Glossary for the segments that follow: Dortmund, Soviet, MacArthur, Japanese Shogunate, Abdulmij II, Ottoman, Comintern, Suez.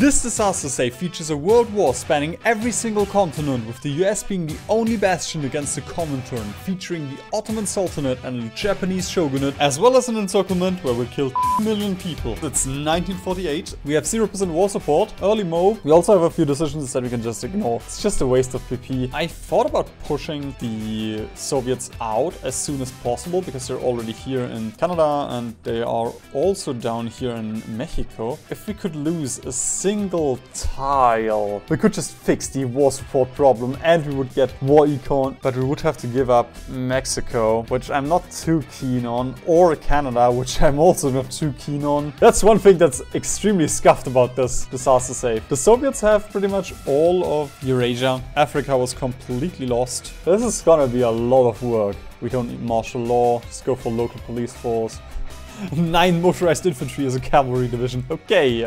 This disaster save features a world war spanning every single continent, with the US being the only bastion against the Comintern, featuring the Ottoman Sultanate and the Japanese Shogunate, as well as an encirclement where we killed 2 million people. It's 1948, we have 0% war support, early MO, we also have a few decisions that we can just ignore. It's just a waste of PP. I thought about pushing the Soviets out as soon as possible because they're already here in Canada and they are also down here in Mexico. If we could lose a single tile, we could just fix the war support problem and we would get war econ, but we would have to give up Mexico, which I'm not too keen on, or Canada, which I'm also not too keen on. That's one thing that's extremely scuffed about this disaster save. The Soviets have pretty much all of Eurasia. Africa was completely lost. This is gonna be a lot of work. We don't need martial law, just go for local police force. 9 motorized infantry as a cavalry division. Okay,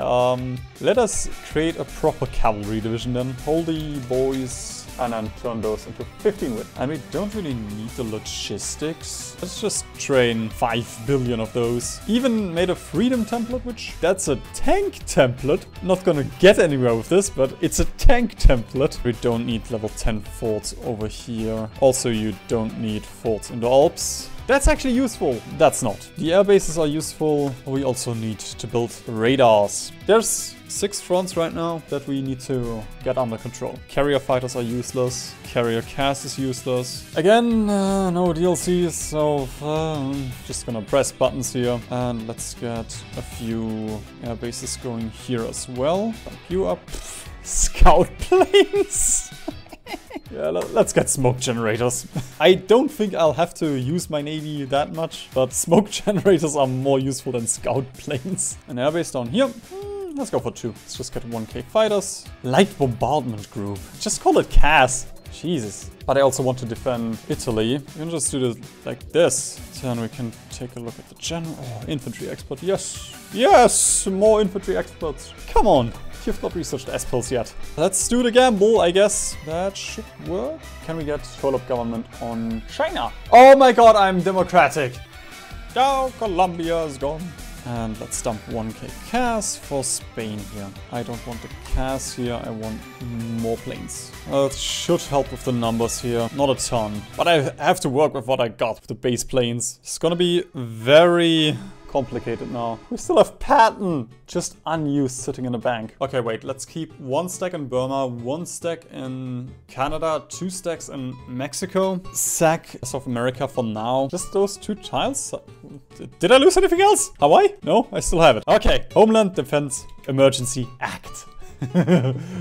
let us create a proper cavalry division then. Holy boys, and then turn those into 15 wit. And we don't really need the logistics. Let's just train 5 billion of those. Even made a freedom template, which that's a tank template. Not gonna get anywhere with this, but it's a tank template. We don't need level 10 forts over here. Also, you don't need forts in the Alps. That's actually useful. That's not. The air bases are useful. We also need to build radars. There's 6 fronts right now that we need to get under control. Carrier fighters are useless. Carrier CAS is useless. Again, no DLCs, so I'm just gonna press buttons here. And let's get a few air bases going here as well. You up. Scout planes. Yeah, let's get smoke generators. I don't think I'll have to use my navy that much, but smoke generators are more useful than scout planes. An airbase down here. Let's go for 2. Let's just get 1K fighters. Light bombardment group. Just call it CAS. Jesus. But I also want to defend Italy. We can just do this like this. Then we can take a look at the general. Oh, infantry expert. Yes. Yes! More infantry experts. Come on. You've not researched S-pills yet. Let's do the gamble, I guess. That should work. Can we get co-op government on China? Oh my god, I'm democratic. Oh, Colombia is gone. And let's dump 1K CAS for Spain here. I don't want the CAS here, I want more planes. It should help with the numbers here. Not a ton, but I have to work with what I got with the base planes. It's gonna be very complicated now. We still have Patton, just unused, sitting in a bank. Okay, wait, let's keep 1 stack in Burma, 1 stack in Canada, 2 stacks in Mexico, sack South America for now. Just those 2 tiles. Did I lose anything else? Hawaii? No, I still have it. Okay, Homeland Defense Emergency Act.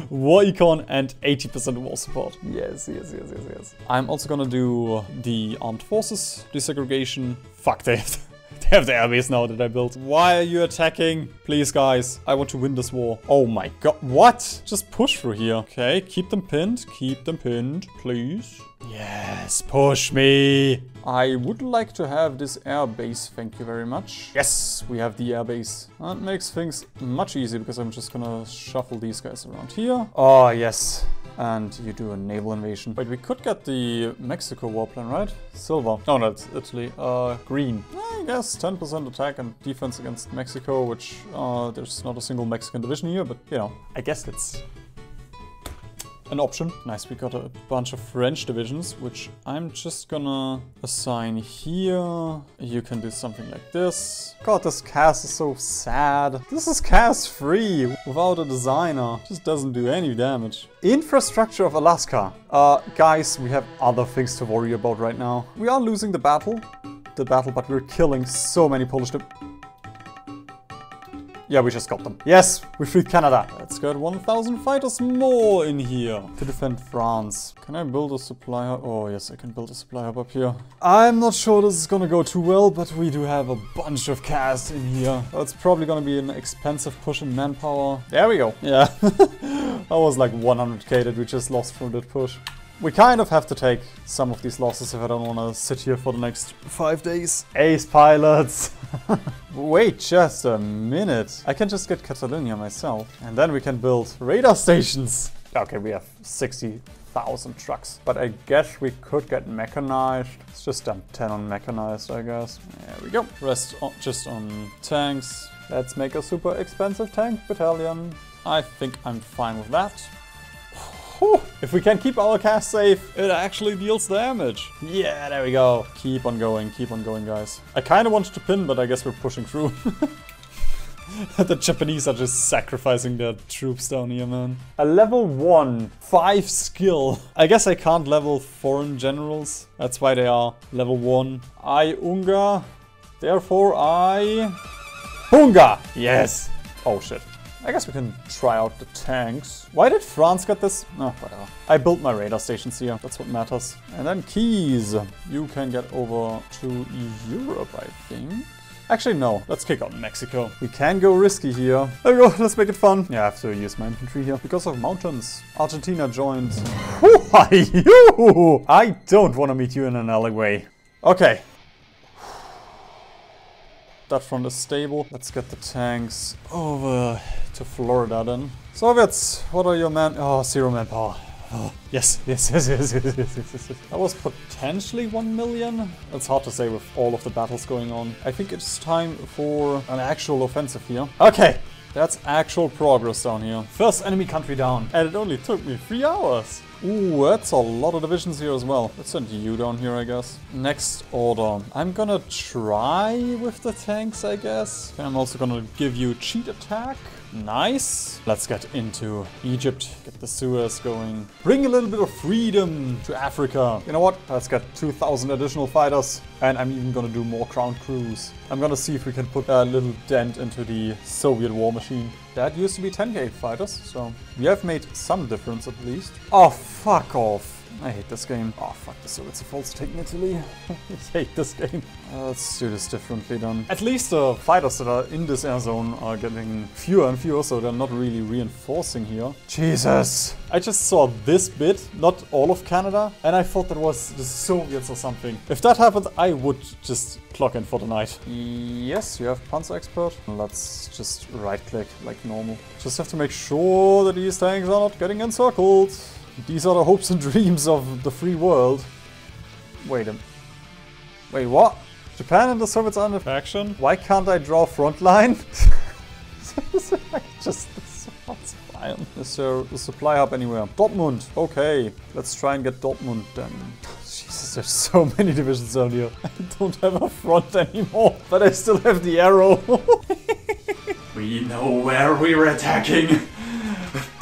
War econ and 80% war support. Yes, yes, yes, yes, yes. I'm also gonna do the armed forces desegregation. Fuck that. They have the airbase now that I built. Why are you attacking? Please, guys. I want to win this war. Oh my god. What? Just push through here. Okay, keep them pinned. Keep them pinned, please. Yes, push me. I would like to have this airbase, thank you very much. Yes, we have the airbase. That makes things much easier because I'm just gonna shuffle these guys around here. Oh, yes. And you do a naval invasion. Wait, we could get the Mexico warplane, right? Silver. Oh, no, it's Italy. Green. I guess 10% attack and defense against Mexico, which there's not a single Mexican division here, but, you know, I guess it's an option. Nice, we got a bunch of French divisions, which I'm just gonna assign here. You can do something like this. God, this CAS is so sad. This is CAS free without a designer. Just doesn't do any damage. Infrastructure of Alaska. Guys, we have other things to worry about right now. We are losing the battle, but we're killing so many Polish divisions. Yeah, we just got them. Yes, we freed Canada. Let's get 1,000 fighters more in here to defend France. Can I build a supply hub? Oh, yes, I can build a supply hub up here. I'm not sure this is gonna go too well, but we do have a bunch of CAS in here. It's probably gonna be an expensive push in manpower. There we go. Yeah, that was like 100K that we just lost from that push. We kind of have to take some of these losses if I don't want to sit here for the next 5 days. Ace pilots! Wait just a minute. I can just get Catalonia myself. And then we can build radar stations. Okay, we have 60,000 trucks. But I guess we could get mechanized. Let's just dump 10 on mechanized, I guess. There we go. Rest just on tanks. Let's make a super expensive tank battalion. I think I'm fine with that. Whew. If we can keep our cast safe, it actually deals damage. Yeah, there we go. Keep on going, guys. I kind of wanted to pin, but I guess we're pushing through. The Japanese are just sacrificing their troops down here, man. A level 1, 5 skill. I guess I can't level foreign generals. That's why they are level 1. I unga, therefore I... Hunga! Yes! Oh shit. I guess we can try out the tanks. Why did France get this? Oh, whatever. I built my radar stations here. That's what matters. And then keys. You can get over to Europe, I think. Actually, no. Let's kick out Mexico. We can go risky here. There we go. Let's make it fun. Yeah, I have to use my infantry here. Because of mountains, Argentina joined. Who are you? I don't want to meet you in an alleyway. Okay. That front is stable. Let's get the tanks over to Florida then. Soviets, what are your man... Oh, zero manpower. Oh, yes. Yes. That was potentially 1 million. It's hard to say with all of the battles going on. I think it's time for an actual offensive here. Okay, that's actual progress down here. First enemy country down. And it only took me 3 hours. Ooh, that's a lot of divisions here as well. Let's send you down here, I guess. Next order. I'm gonna try with the tanks, I guess. I'm also gonna give you cheat attack. Nice. Let's get into Egypt. Get the Suez going. Bring a little bit of freedom to Africa. You know what? Let's get 2,000 additional fighters. And I'm even gonna do more crown crews. I'm gonna see if we can put a little dent into the Soviet war machine. That used to be 10k fighters, so we have made some difference at least. Oh, fuck off. I hate this game. Oh, fuck, the Soviets are false taking Italy. I hate this game. Let's do this differently then. At least the fighters that are in this air zone are getting fewer and fewer, so they're not really reinforcing here. Jesus! I just saw this bit, not all of Canada, and I thought that was the Soviets or something. If that happened, I would just clock in for the night. Yes, you have Panzer Expert. Let's just right-click like normal. Just have to make sure that these tanks are not getting encircled. These are the hopes and dreams of the free world. Wait, what? Japan and the Soviets are in faction? Why can't I draw frontline? Just what's fine. Is there a supply hub anywhere? Dortmund. Okay, let's try and get Dortmund then. Jesus, there's so many divisions down here. I don't have a front anymore, but I still have the arrow. We know where we're attacking.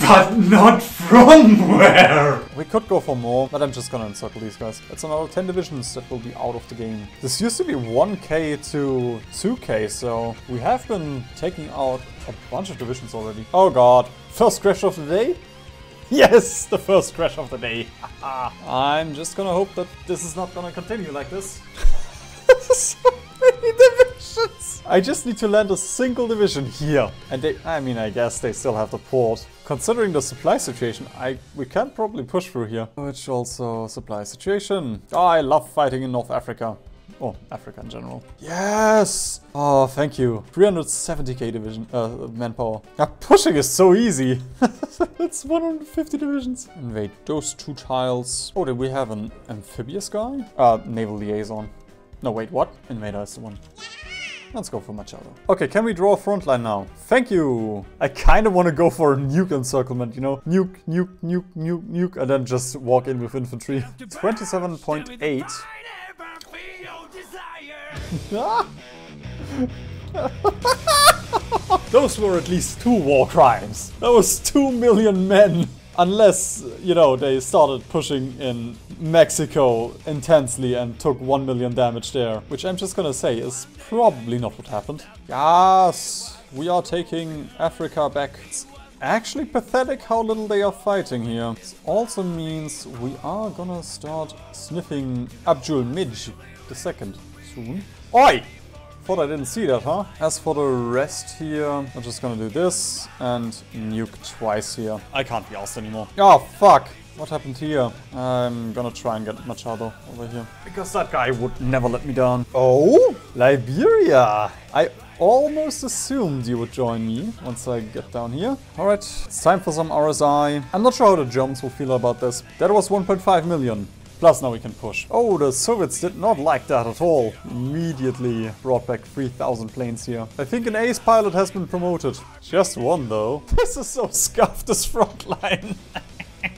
But not from where? We could go for more, but I'm just gonna encircle these guys. That's another 10 divisions that will be out of the game. This used to be 1k to 2k, so we have been taking out a bunch of divisions already. Oh god. First crash of the day? Yes, the first crash of the day. I'm just gonna hope that this is not gonna continue like this. So many divisions! I just need to land a single division here. And they, I mean, I guess they still have the port. Considering the supply situation, we can probably push through here. Which also supply situation. Oh, I love fighting in North Africa. Oh, Africa in general. Yes! Oh, thank you. 370k division manpower. Now, pushing is so easy. It's 150 divisions. Invade those two tiles. Oh, did we have an amphibious guy? Naval liaison. No, wait, what? Invader is the one. Let's go for Machado. Okay, can we draw a frontline now? Thank you! I kind of want to go for a nuke encirclement, you know? Nuke, nuke, nuke, nuke, nuke, and then just walk in with infantry. 27.8. Those were at least 2 war crimes. That was 2 million men. Unless, you know, they started pushing in Mexico intensely and took 1 million damage there. Which I'm just gonna say is probably not what happened. Yes, we are taking Africa back. It's actually pathetic how little they are fighting here. This also means we are gonna start sniffing Abdulmij II soon. Oi! Thought I didn't see that, huh? As for the rest here, I'm just gonna do this and nuke twice here. I can't be arsed anymore. Oh, fuck. What happened here? I'm gonna try and get Machado over here. Because that guy would never let me down. Oh, Liberia. I almost assumed you would join me once I get down here. All right, it's time for some RSI. I'm not sure how the Germans will feel about this. That was 1.5 million. Plus now we can push. Oh, the Soviets did not like that at all. Immediately brought back 3,000 planes here. I think an ace pilot has been promoted. Just one though. This is so scuffed, this front line.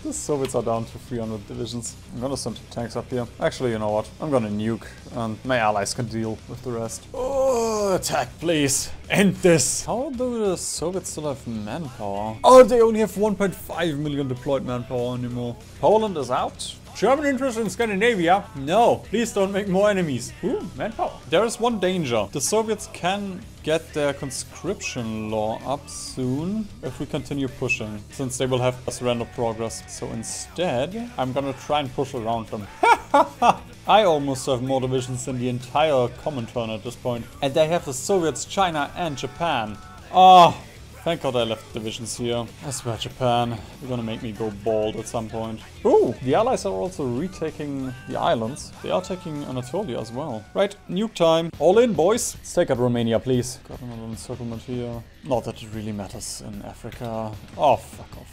The Soviets are down to 300 divisions. I'm gonna send tanks up here. Actually, you know what? I'm gonna nuke and my allies can deal with the rest. Oh, attack, please. End this. How do the Soviets still have manpower? Oh, they only have 1.5 million deployed manpower anymore. Poland is out. German interest in Scandinavia? No, please don't make more enemies. Ooh, manpower. There is one danger. The Soviets can get their conscription law up soon if we continue pushing, since they will have a surrender progress. So instead, I'm gonna try and push around them. I almost have more divisions than the entire Comintern at this point. And they have the Soviets, China and Japan. Oh, thank God I left divisions here. I swear, Japan, you're gonna make me go bald at some point. Ooh, the Allies are also retaking the islands. They are taking Anatolia as well. Right, nuke time. All in, boys. Let's take out Romania, please. Got another encirclement here. Not that it really matters in Africa. Oh, fuck off.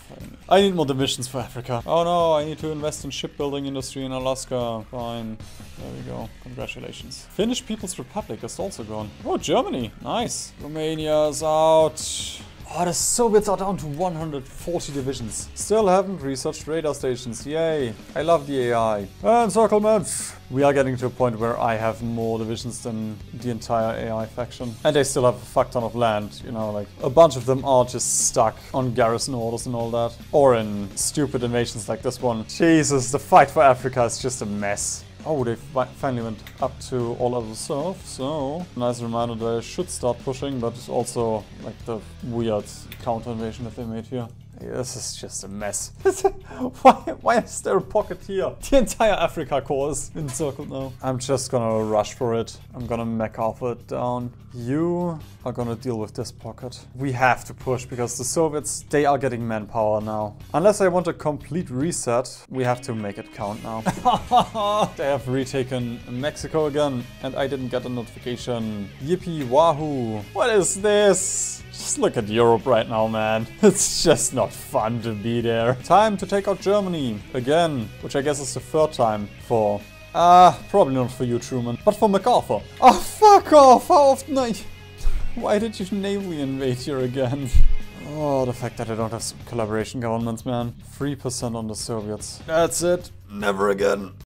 I need more divisions for Africa. Oh no, I need to invest in shipbuilding industry in Alaska. Fine. There we go. Congratulations. Finnish People's Republic is also gone. Oh, Germany. Nice. Romania's out. Oh, the Soviets are down to 140 divisions. Still haven't researched radar stations, yay. I love the AI. Encirclements! We are getting to a point where I have more divisions than the entire AI faction. And they still have a fuck ton of land, you know, like a bunch of them are just stuck on garrison orders and all that. Or in stupid invasions like this one. Jesus, the fight for Africa is just a mess. Oh, they finally went up to all other south, so nice reminder that I should start pushing, but it's also like the weird counter-invasion that they made here. This is just a mess. Why is there a pocket here? The entire Africa core is encircled now. I'm just gonna rush for it. I'm gonna MacArthur it down. You are gonna deal with this pocket. We have to push because the Soviets, they are getting manpower now. Unless I want a complete reset, we have to make it count now. They have retaken Mexico again and I didn't get a notification. Yippee wahoo. What is this? Just look at Europe right now, man. It's just not fun to be there. Time to take out Germany again, which I guess is the third time for... probably not for you, Truman, but for MacArthur. Oh, fuck off! How often I... Why did you navally invade here again? Oh, the fact that I don't have some collaboration governments, man. 3% on the Soviets. That's it. Never again.